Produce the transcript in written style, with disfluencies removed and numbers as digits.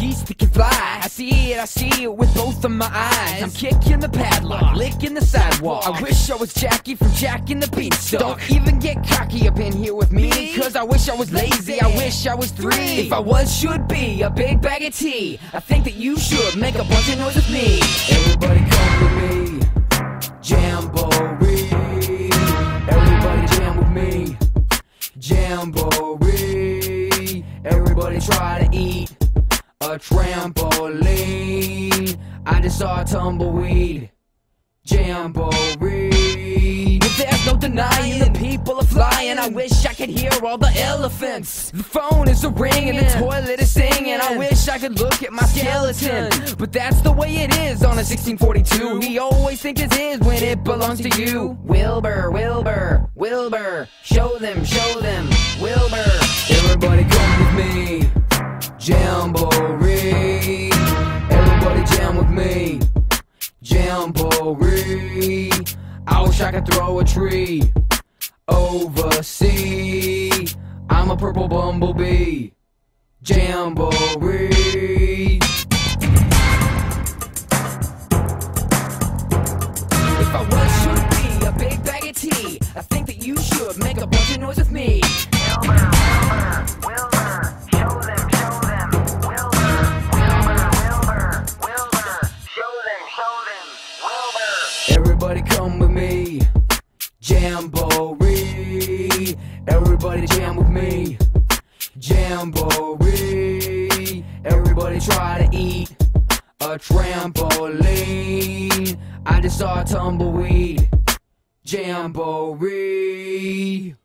geese that can fly. I see it with both of my eyes. I'm kicking the padlock, licking the sidewalk. I wish I was Jackie from Jack and the Beanstalk. Don't even get cocky up in here with me, cause I wish I was lazy, I wish I was three. If I was, should be, a big bag of tea. I think that you should make a bunch of noise with me. Everybody come with me, Jamboree. Everybody jam with me, Jamboree. Everybody try to eat a trampoline. I just saw a tumbleweed, Jamboree. But there's no denying the people are flying. I wish I could hear all the elephants. The phone is a ringing, the toilet is singing. I wish I could look at my skeleton, but that's the way it is on a 1642. We always think this is when it belongs to you. Wilbur, Wilbur, Wilbur, show them, Wilbur. Everybody come with me, Jamboree. Everybody jam with me, Jamboree. I wish I could throw a tree overseas. I'm a purple bumblebee, Jamboree. If I was, should be a big bag of tea. I think that you should make a bunch of noise with me. Wilbur, Wilbur, Wilbur, show them. Everybody come with me, Jamboree. Everybody jam with me, Jamboree. Everybody try to eat a trampoline. I just saw a tumbleweed, Jamboree.